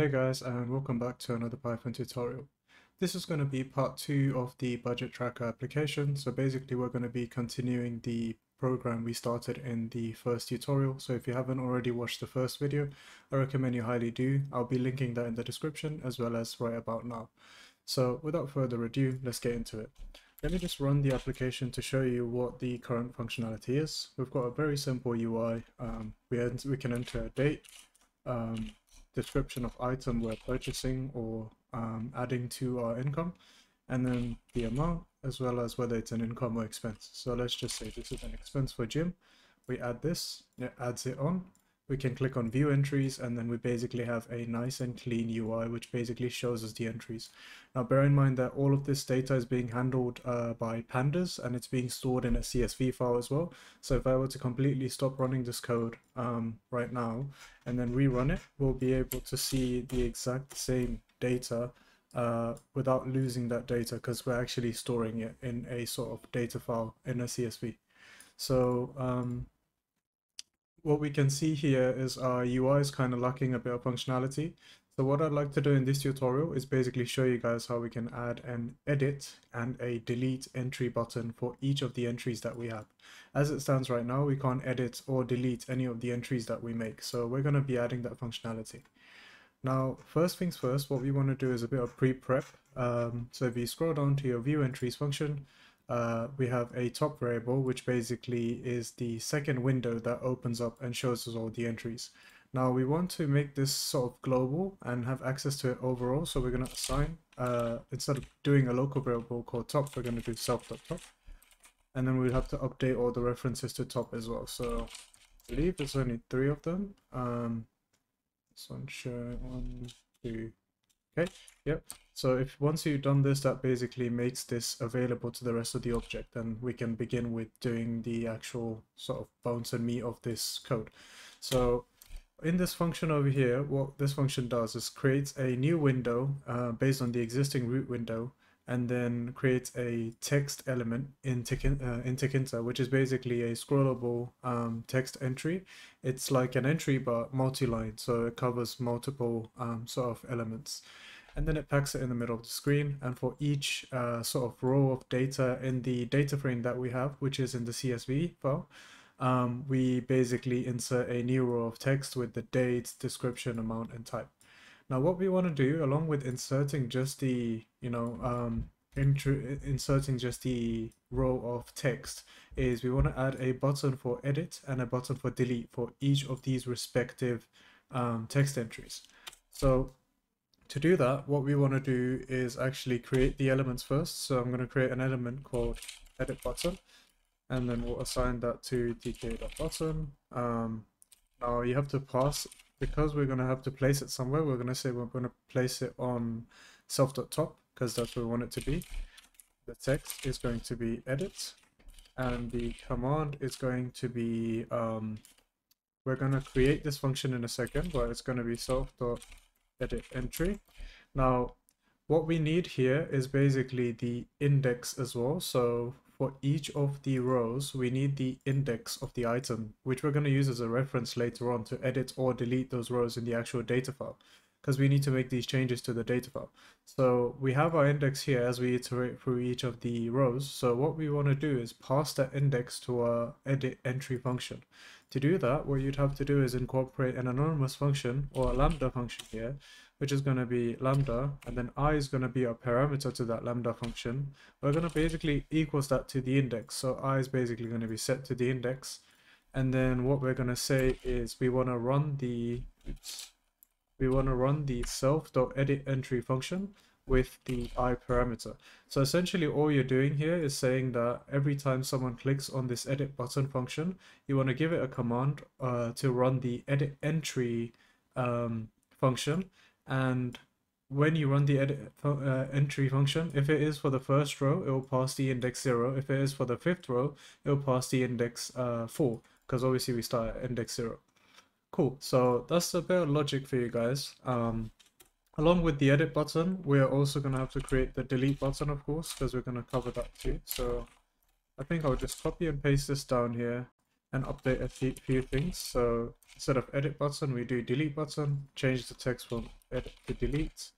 Hey guys, and welcome back to another Python tutorial. This is going to be part 2 of the budget tracker application. So basically we're going to be continuing the program we started in the first tutorial. So if you haven't already watched the first video, I recommend you highly do. I'll be linking that in the description as well as right about now. So without further ado, let's get into it. Let me just run the application to show you what the current functionality is. We've got a very simple UI. We can enter a date, description of item we're purchasing or adding to our income, and then the amount as well as whether it's an income or expense. So let's just say this is an expense for gym. We add this, it adds it on. We can click on view entries, and then we basically have a nice and clean UI which basically shows us the entries. Now bear in mind that all of this data is being handled by pandas, and it's being stored in a CSV file as well. So if I were to completely stop running this code right now and then rerun it, we'll be able to see the exact same data without losing that data, because we're actually storing it in a sort of data file in a CSV. So what we can see here is our UI is kind of lacking a bit of functionality. So what I'd like to do in this tutorial is basically show you guys how we can add an edit and a delete entry button for each of the entries that we have. As it stands right now, we can't edit or delete any of the entries that we make. So we're going to be adding that functionality. Now, first things first, what we want to do is a bit of pre-prep. So if you scroll down to your view entries function, we have a top variable, which basically is the second window that opens up and shows us all the entries. Now we want to make this sort of global and have access to it overall. So we're going to assign, instead of doing a local variable called top, we're going to do self.top. And then we'll have to update all the references to top as well. So I believe there's only 3 of them. So I'm sure 1, 2. Okay, yep. So if once you've done this, that basically makes this available to the rest of the object, and we can begin with doing the actual sort of bones and meat of this code. So in this function over here, what this function does is creates a new window based on the existing root window, and then creates a text element in tkinter, which is basically a scrollable text entry. It's like an entry but multi-line, so it covers multiple sort of elements. And then it packs it in the middle of the screen, and for each sort of row of data in the data frame that we have, which is in the CSV file, we basically insert a new row of text with the date, description, amount, and type. Now what we want to do, along with inserting just the, inserting just the row of text, is we want to add a button for edit and a button for delete for each of these respective text entries. So to do that, what we want to do is actually create the elements first. So I'm going to create an element called edit button, and then we'll assign that to tk.button. Now you have to pass, because we're going to have to place it somewhere, we're going to say we're going to place it on self.top, because that's where we want it to be. The text is going to be edit, and the command is going to be, we're going to create this function in a second, but it's going to be self.edit entry. Now, what we need here is basically the index as well. So for each of the rows, we need the index of the item, which we're going to use as a reference later on to edit or delete those rows in the actual data file, because we need to make these changes to the data file. So we have our index here as we iterate through each of the rows. So what we want to do is pass that index to our edit entry function. To do that, what you'd have to do is incorporate an anonymous function or a lambda function here, which is going to be lambda, and then I is going to be a parameter to that lambda function. We're going to basically equals that to the index. So I is basically going to be set to the index. And then what we're going to say is we want to run the, self.edit entry function with the I parameter. So essentially all you're doing here is saying that every time someone clicks on this edit button function, you want to give it a command to run the edit entry function. And when you run the edit entry function, if it is for the first row, it will pass the index 0. If it is for the 5th row, it will pass the index 4, because obviously we start at index 0. Cool. So that's a bit of logic for you guys. Along with the edit button, we're also going to have to create the delete button, of course, because we're going to cover that too. So I think I'll just copy and paste this down here and update a few things. So instead of edit button, we do delete button, change the text from it deletes.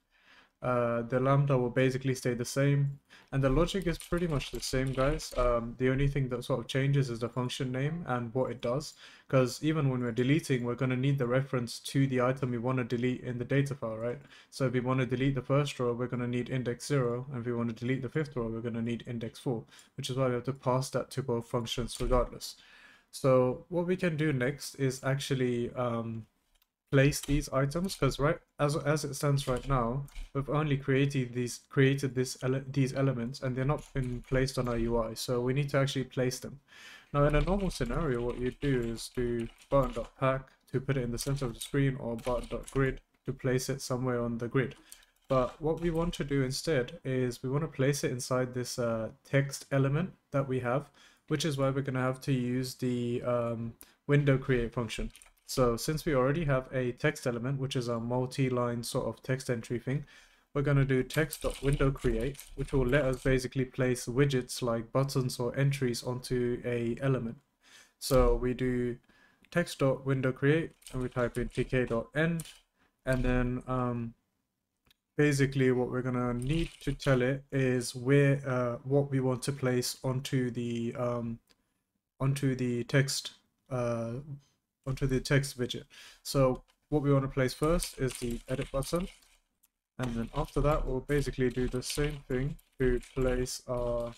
The lambda will basically stay the same, and the logic is pretty much the same, guys. The only thing that sort of changes is the function name and what it does, because even when we're deleting, we're going to need the reference to the item we want to delete in the data file, right? So if we want to delete the first row, we're going to need index 0, and if we want to delete the fifth row, we're going to need index 4, which is why we have to pass that to both functions regardless. So what we can do next is actually place these items, because right as it stands right now, we've only created these elements, and they're not been placed on our UI. So we need to actually place them. Now in a normal scenario, what you do is do button.pack to put it in the center of the screen, or button.grid to place it somewhere on the grid. But what we want to do instead is we want to place it inside this text element that we have, which is why we're going to have to use the window create function. So since we already have a text element, which is a multi-line sort of text entry thing, we're going to do text.windowCreate, which will let us basically place widgets like buttons or entries onto a element. So we do text.windowCreate, and we type in tk.end, and then basically what we're going to need to tell it is where what we want to place onto the text widget. So what we want to place first is the edit button, and then after that we'll basically do the same thing to place our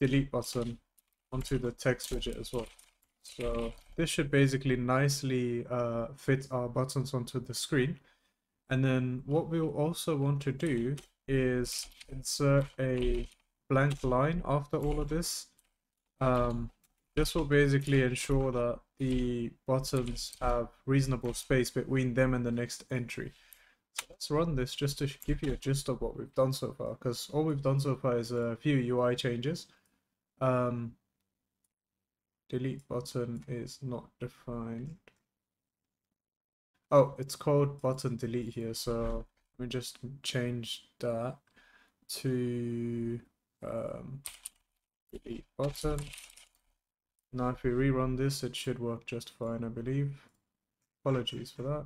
delete button onto the text widget as well. So this should basically nicely fit our buttons onto the screen. And then what we'll also want to do is insert a blank line after all of this. This will basically ensure that the buttons have reasonable space between them and the next entry. So let's run this just to give you a gist of what we've done so far, because all we've done so far is a few UI changes. Delete button is not defined. Oh, it's called button delete here, so we just change that to delete button. Now if we rerun this, it should work just fine, I believe. Apologies for that.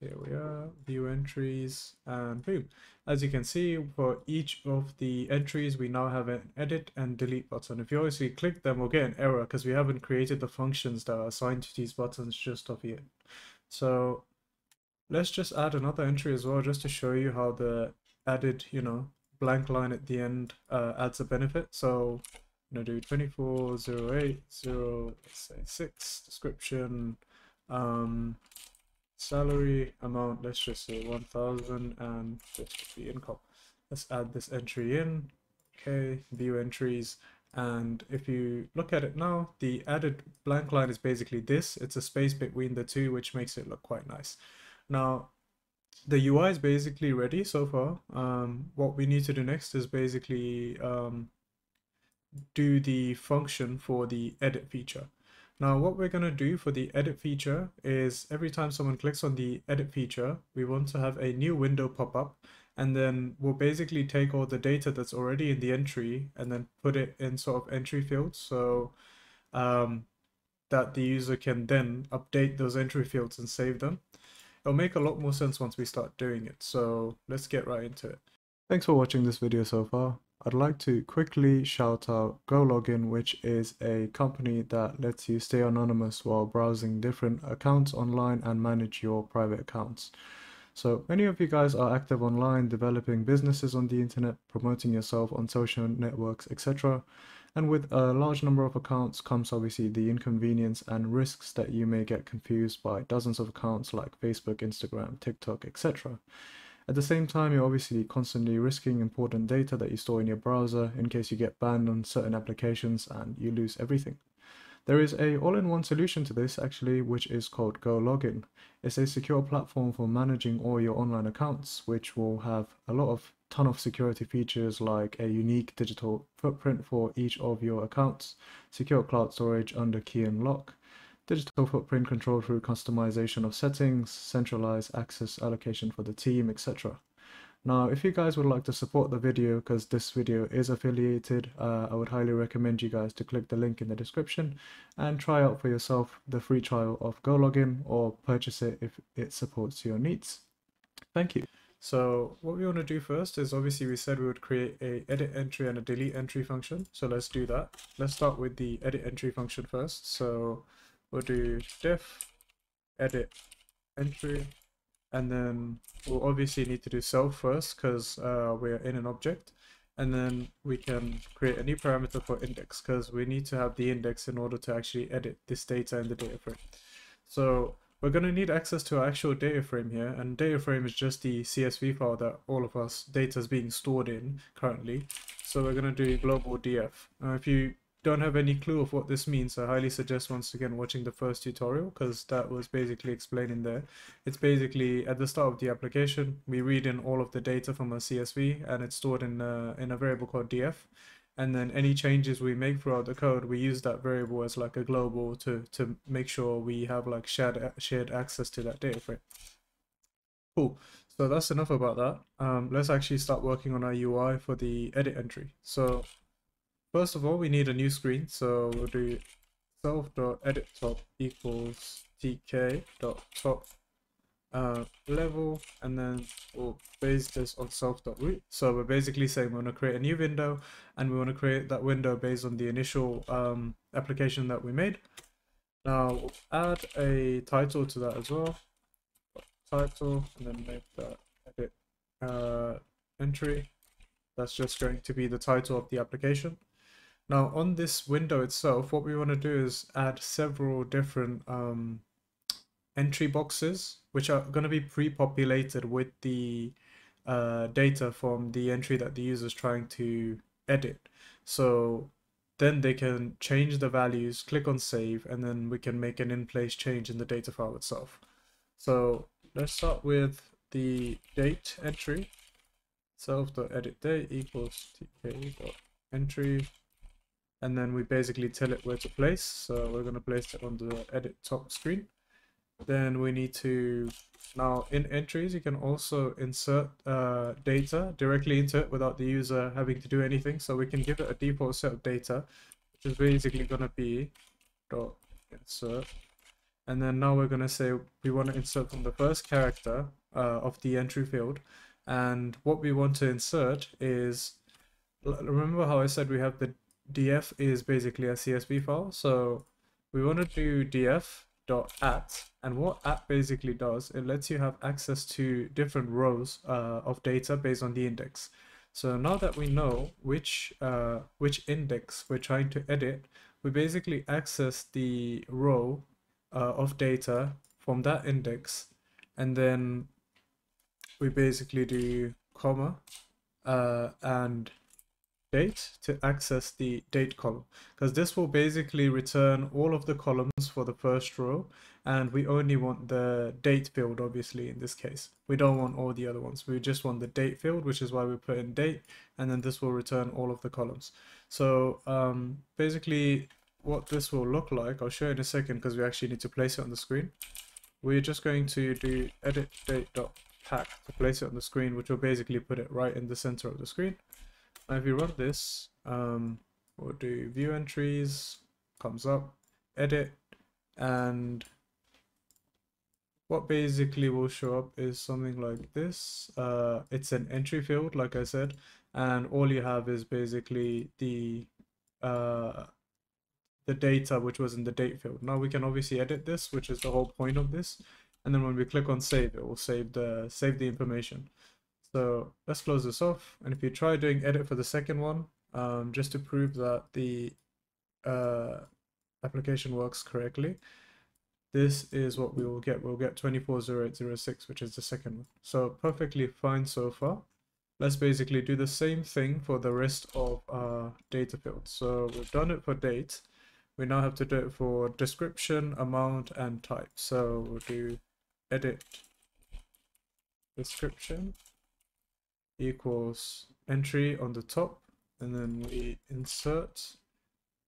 Here we are, view entries, and boom. As you can see, for each of the entries, we now have an edit and delete button. If you obviously click them, we'll get an error because we haven't created the functions that are assigned to these buttons just off yet. So let's just add another entry as well, just to show you how the added, you know, blank line at the end adds a benefit. So I'm gonna do 24,080,6 description, salary amount, let's just say 1,000, and this would be income. Let's add this entry in. Okay, view entries, and if you look at it now, the added blank line is basically this. It's a space between the two, which makes it look quite nice. Now the UI is basically ready so far. What we need to do next is basically do the function for the edit feature. Now what we're going to do for the edit feature is every time someone clicks on the edit feature, we want to have a new window pop up, and then we'll basically take all the data that's already in the entry and then put it in sort of entry fields, so that the user can then update those entry fields and save them. It'll make a lot more sense once we start doing it, so let's get right into it. Thanks for watching this video so far. I'd like to quickly shout out GoLogin, which is a company that lets you stay anonymous while browsing different accounts online and manage your private accounts. So many of you guys are active online, developing businesses on the internet, promoting yourself on social networks, etc. And with a large number of accounts comes obviously the inconvenience and risks that you may get confused by dozens of accounts like Facebook, Instagram, TikTok, etc. At the same time, you're obviously constantly risking important data that you store in your browser in case you get banned on certain applications and you lose everything. There is a all-in-one solution to this actually, which is called GoLogin. It's a secure platform for managing all your online accounts, which will have a ton of security features like a unique digital footprint for each of your accounts, secure cloud storage under key and lock, digital footprint control through customization of settings, centralized access allocation for the team, etc. Now, if you guys would like to support the video, because this video is affiliated, I would highly recommend you guys to click the link in the description and try out for yourself the free trial of GoLogin, or purchase it if it supports your needs. Thank you. So what we want to do first is, obviously we said we would create a edit entry and a delete entry function. So let's do that. Let's start with the edit entry function first. So we'll do diff edit entry, and then we'll obviously need to do self first, because we're in an object, and then we can create a new parameter for index, because we need to have the index in order to actually edit this data in the data frame. So we're going to need access to our actual data frame here, and data frame is just the CSV file that all of our data is being stored in currently. So we're going to do global df. If you don't have any clue of what this means, I highly suggest once again watching the first tutorial, because that was basically explaining there. It's basically at the start of the application, we read in all of the data from our CSV, and it's stored in a variable called df. And then any changes we make throughout the code, we use that variable as like a global to make sure we have like shared access to that data frame. Cool. So that's enough about that. Let's actually start working on our UI for the edit entry. So first of all, we need a new screen. So we'll do self.edittop equals tk.top level, and then we'll base this on self.root. So we're basically saying we want to create a new window, and we want to create that window based on the initial application that we made. Now we'll add a title to that as well, title, and then make that edit entry. That's just going to be the title of the application. Now on this window itself, what we want to do is add several different entry boxes, which are going to be pre-populated with the data from the entry that the user is trying to edit. So then they can change the values, click on save, and then we can make an in-place change in the data file itself. So let's start with the date entry. Self.editDate equals tk.entry, and then we basically tell it where to place. So we're going to place it on the edit top screen. Then we need to, now in entries you can also insert data directly into it without the user having to do anything, so we can give it a default set of data, which is basically going to be dot insert, and then now we're going to say we want to insert from the first character of the entry field, and what we want to insert is, remember how I said we have the df is basically a CSV file, so we want to do df at, and what at basically does, it lets you have access to different rows of data based on the index. So now that we know which index we're trying to edit, we basically access the row of data from that index, and then we basically do comma and date to access the date column, because this will basically return all of the columns for the first row, and we only want the date field. Obviously in this case we don't want all the other ones, we just want the date field, which is why we put in date, and then this will return all of the columns. So basically what this will look like, I'll show you in a second, because we actually need to place it on the screen. We're just going to do edit date.pack to place it on the screen, which will basically put it right in the center of the screen. Now if you run this, we'll do view entries, comes up, edit, and what basically will show up is something like this. It's an entry field, like I said, and all you have is basically the data which was in the date field. Now we can obviously edit this, which is the whole point of this, and then when we click on save, it will save the information. So let's close this off, and if you try doing edit for the second one, just to prove that the application works correctly, this is what we will get. We'll get 240806, which is the second one. So perfectly fine so far. Let's basically do the same thing for the rest of our data fields. So we've done it for date. We now have to do it for description, amount, and type. So we'll do edit description equals entry on the top, and then we insert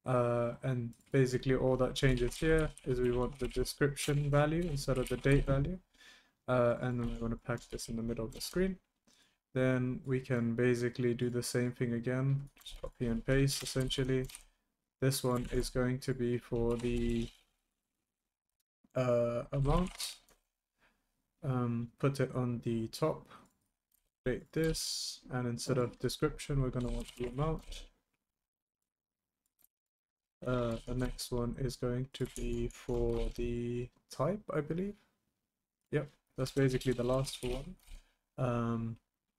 and basically all that changes here is we want the description value instead of the date value, and then we want to pack this in the middle of the screen. then we can basically do the same thing again, just copy and paste essentially. This one is going to be for the amount. Put it on the top, update this, and instead of description, we're going to want the amount. The next one is going to be for the type, I believe. Yep, that's basically the last one.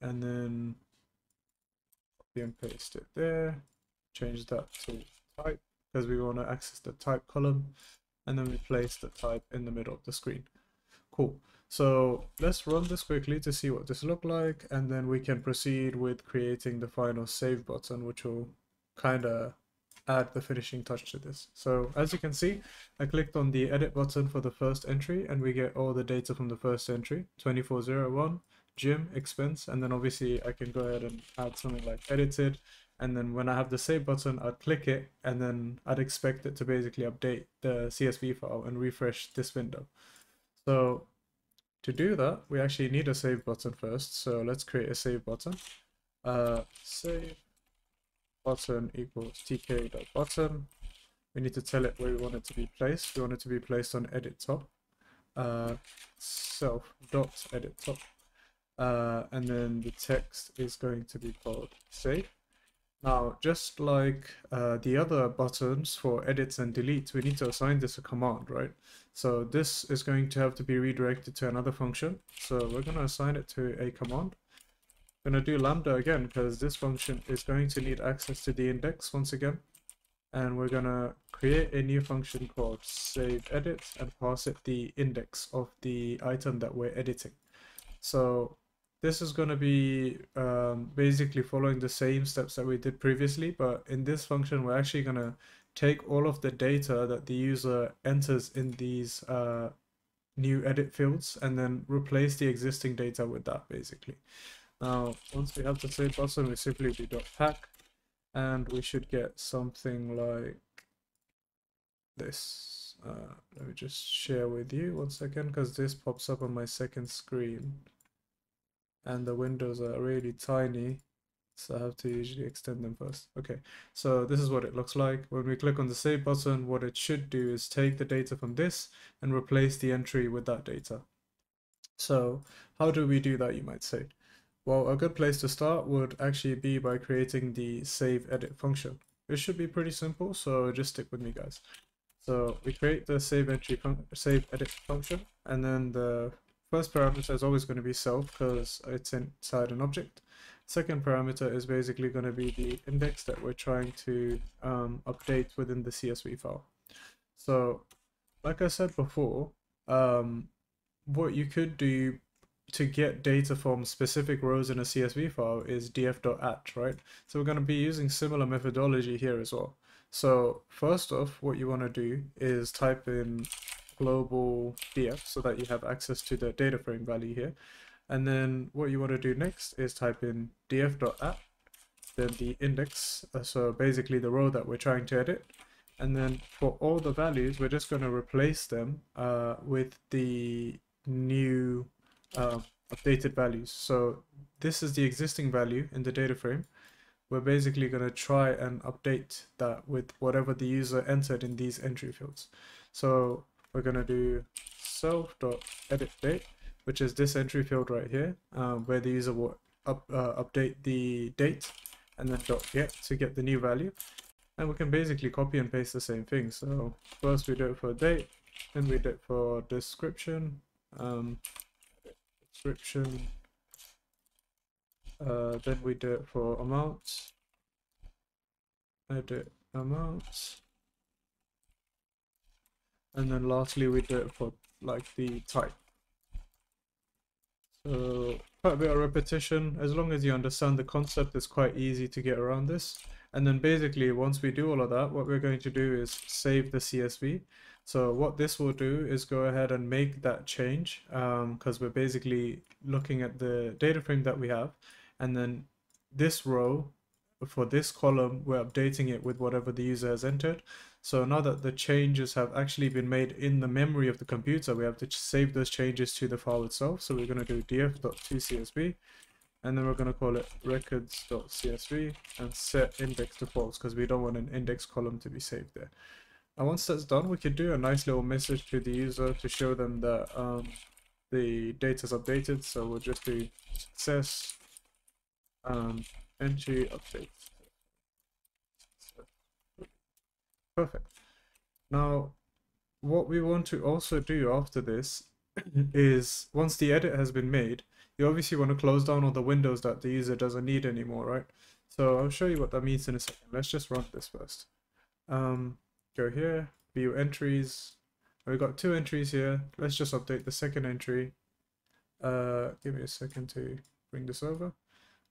And then copy and paste it there, change that to type because we want to access the type column, and then we place the type in the middle of the screen. Cool. So let's run this quickly to see what this looks like, and then we can proceed with creating the final save button, which will kind of add the finishing touch to this. So as you can see, I clicked on the edit button for the first entry, and we get all the data from the first entry, 2401, gym, expense, and then obviously I can go ahead and add something like edited, and then when I have the save button, I'd click it, and then I'd expect it to basically update the CSV file and refresh this window. So to do that, we actually need a save button first, so let's create a save button. Save button equals tk.button. We need to tell it where we want it to be placed. We want it to be placed on edit top, self.edit top, and then the text is going to be called save. Now, just like the other buttons for edits and deletes, we need to assign this a command, right? So this is going to have to be redirected to another function. So we're going to assign it to a command. I'm going to do lambda again because this function is going to need access to the index once again, and we're going to create a new function called saveEdit and pass it the index of the item that we're editing. So this is going to be basically following the same steps that we did previously, but in this function we're actually going to take all of the data that the user enters in these new edit fields and then replace the existing data with that basically. Now, once we have the save button, we simply do .pack, and we should get something like this. Let me just share with you one second, because this pops up on my second screen, and the windows are really tiny, so I have to usually extend them first. Okay, so this is what it looks like. When we click on the save button, what it should do is take the data from this and replace the entry with that data. So how do we do that, you might say? Well, a good place to start would actually be by creating the saveEdit function. It should be pretty simple, so just stick with me, guys. So we create the saveEdit function, and then the first parameter is always going to be self because it's inside an object. Second parameter is basically going to be the index that we're trying to update within the CSV file. So, like I said before, what you could do to get data from specific rows in a CSV file is df.at, right? So we're going to be using similar methodology here as well. So first off, what you want to do is type in global df so that you have access to the data frame value here. And then what you want to do next is type in df.at, then the index, so basically the row that we're trying to edit. And then for all the values, we're just going to replace them with the new updated values. So this is the existing value in the data frame. We're basically going to try and update that with whatever the user entered in these entry fields. So we're going to do self.editDate, which is this entry field right here, where the user will update the date, and then .get to get the new value. And we can basically copy and paste the same thing. So first we do it for date, then we do it for description. Then we do it for amount, edit amount, and then lastly we do it for like the type. So quite a bit of repetition. As long as you understand the concept, it's quite easy to get around this. And then basically once we do all of that, what we're going to do is save the CSV. So what this will do is go ahead and make that change, because we're basically looking at the data frame that we have, and then this row for this column we're updating it with whatever the user has entered. So now that the changes have actually been made in the memory of the computer, we have to save those changes to the file itself. So we're going to do df.toCSV, and then we're going to call it records.csv and set index to false because we don't want an index column to be saved there. And once that's done, we can do a nice little message to the user to show them that the data is updated. So we'll just do success entry update. Perfect. Now, what we want to also do after this is, once the edit has been made, you obviously want to close down all the windows that the user doesn't need anymore, right? So I'll show you what that means in a second. Let's just run this first. Go here, view entries. We've got two entries here. Let's just update the second entry. Give me a second to bring this over.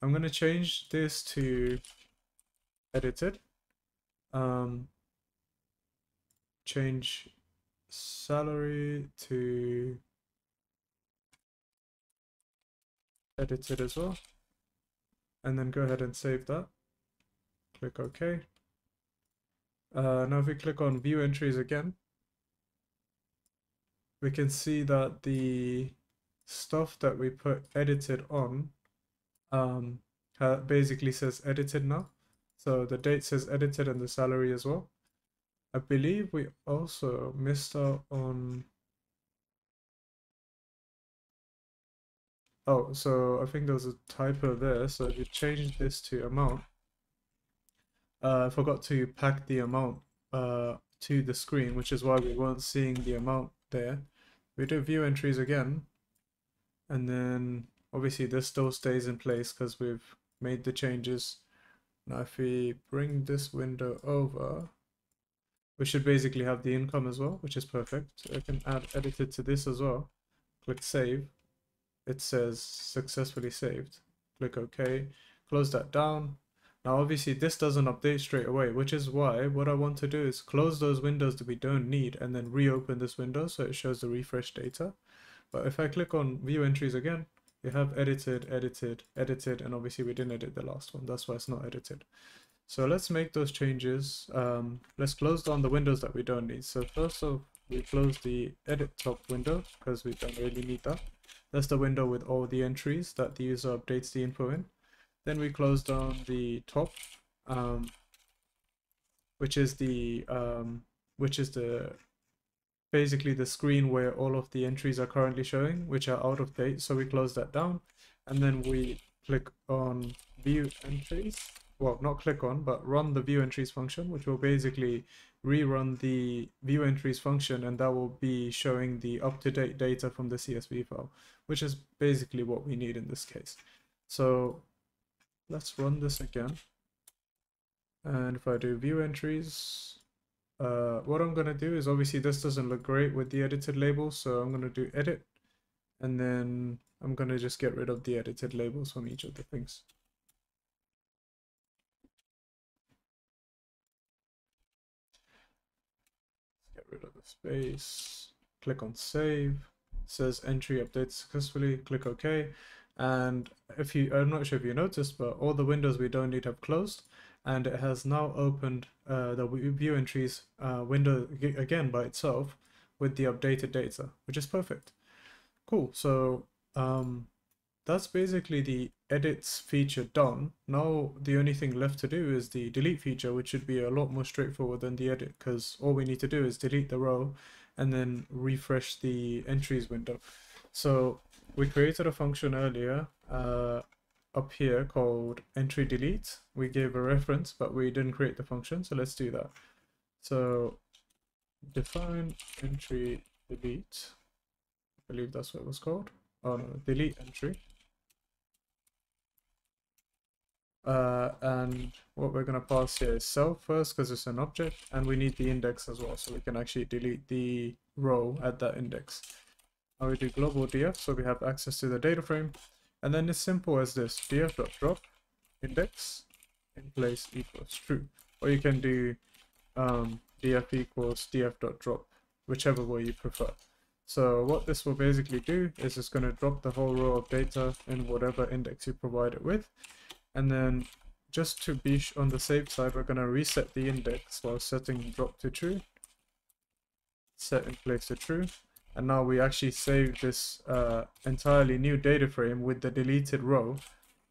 I'm going to change this to edited. Change salary to edited as well, and then go ahead and save that. Click OK. Now if we click on view entries again, we can see that the stuff that we put edited on basically says edited now. So the date says edited and the salary as well. I believe we also missed out on... Oh, so I think there was a typo there. So if you change this to amount, I forgot to pack the amount to the screen, which is why we weren't seeing the amount there. We do view entries again, and then obviously this still stays in place because we've made the changes. Now if we bring this window over, we should basically have the income as well, which is perfect. So I can add edited to this as well. Click save. It says successfully saved. Click OK. Close that down. Now obviously this doesn't update straight away, which is why what I want to do is close those windows that we don't need and then reopen this window so it shows the refresh data. But if I click on view entries again, you have edited, edited, edited, and obviously we didn't edit the last one. That's why it's not edited. So let's make those changes. Let's close down the windows that we don't need. So first off, we close the edit top window because we don't really need that. That's the window with all the entries that the user updates the info in. Then we close down the top, which is basically the screen where all of the entries are currently showing, which are out of date. So we close that down, and then we click on view entries. Well, not click on, but run the view entries function, which will basically rerun the view entries function, and that will be showing the up-to-date data from the CSV file, which is basically what we need in this case. So let's run this again, and if I do view entries, what I'm going to do is, obviously this doesn't look great with the edited label, so I'm going to do edit, and then I'm going to just get rid of the edited labels from each of the things. Get rid of the space, click on save, it says entry updates successfully, click OK. And if you, I'm not sure if you noticed, but all the windows we don't need have closed, and it has now opened the view entries window again by itself with the updated data, which is perfect. Cool. So that's basically the edits feature done. Now the only thing left to do is the delete feature, which should be a lot more straightforward than the edit, because all we need to do is delete the row and then refresh the entries window. So we created a function earlier up here called entry delete. We gave a reference, but we didn't create the function, so let's do that. So define entry delete. I believe that's what it was called. Oh no, delete entry. And what we're going to pass here is self first, because it's an object, and we need the index as well, so we can actually delete the row at that index. Now we do global df, so we have access to the data frame, and then it's simple as this: df.drop index in place equals true, or you can do df equals df.drop, whichever way you prefer. So what this will basically do is it's going to drop the whole row of data in whatever index you provide it with, and then just to be on the safe side, we're going to reset the index while setting drop to true, set in place to true. And now we actually save this entirely new data frame with the deleted row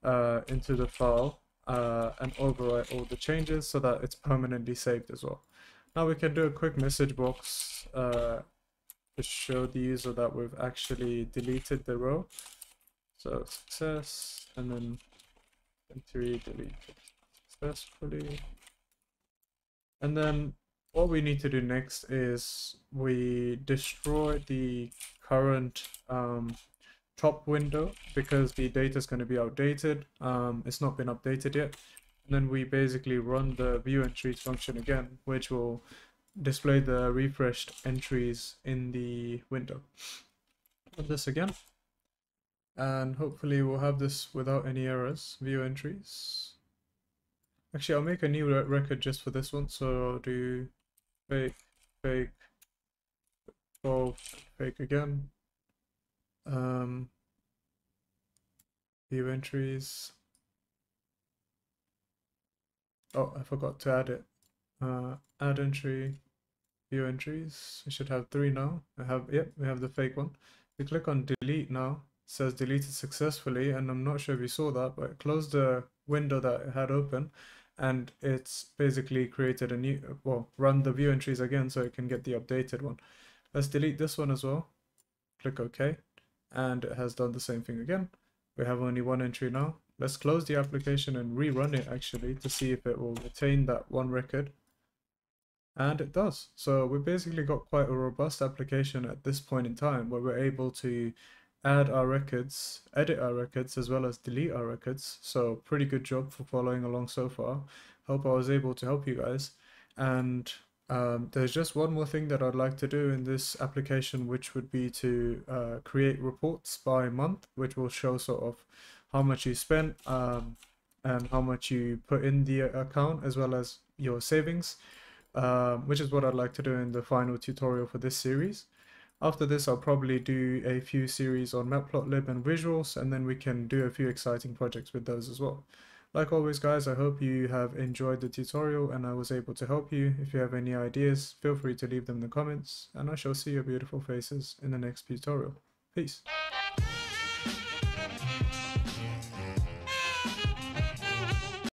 into the file and overwrite all the changes so that it's permanently saved as well. Now we can do a quick message box to show the user that we've actually deleted the row. So success, and then entry deleted successfully. And then what we need to do next is we destroy the current top window because the data is going to be outdated. It's not been updated yet. And then we basically run the view entries function again, which will display the refreshed entries in the window. Run this again, and hopefully we'll have this without any errors. View entries. Actually, I'll make a new record just for this one. So I'll do fake again. View entries. Oh, I forgot to add it. Add entry, view entries. We should have 3 now. We have the fake one. We click on delete now. It says deleted successfully, and I'm not sure if you saw that, but it closed the window that it had open, and it's basically created a new, well, run the view entries again so it can get the updated one. Let's delete this one as well. Click OK, and it has done the same thing again. We have only 1 entry now. Let's close the application and rerun it actually to see if it will retain that 1 record. And it does. So we basically got quite a robust application at this point in time where we're able to add our records, edit our records, as well as delete our records. So pretty good job for following along so far. Hope I was able to help you guys. And there's just one more thing that I'd like to do in this application, which would be to create reports by month, which will show sort of how much you spent and how much you put in the account, as well as your savings, which is what I'd like to do in the final tutorial for this series. After this, I'll probably do a few series on Matplotlib and visuals, and then we can do a few exciting projects with those as well. Like always, guys, I hope you have enjoyed the tutorial and I was able to help you. If you have any ideas, feel free to leave them in the comments, and I shall see your beautiful faces in the next tutorial. Peace.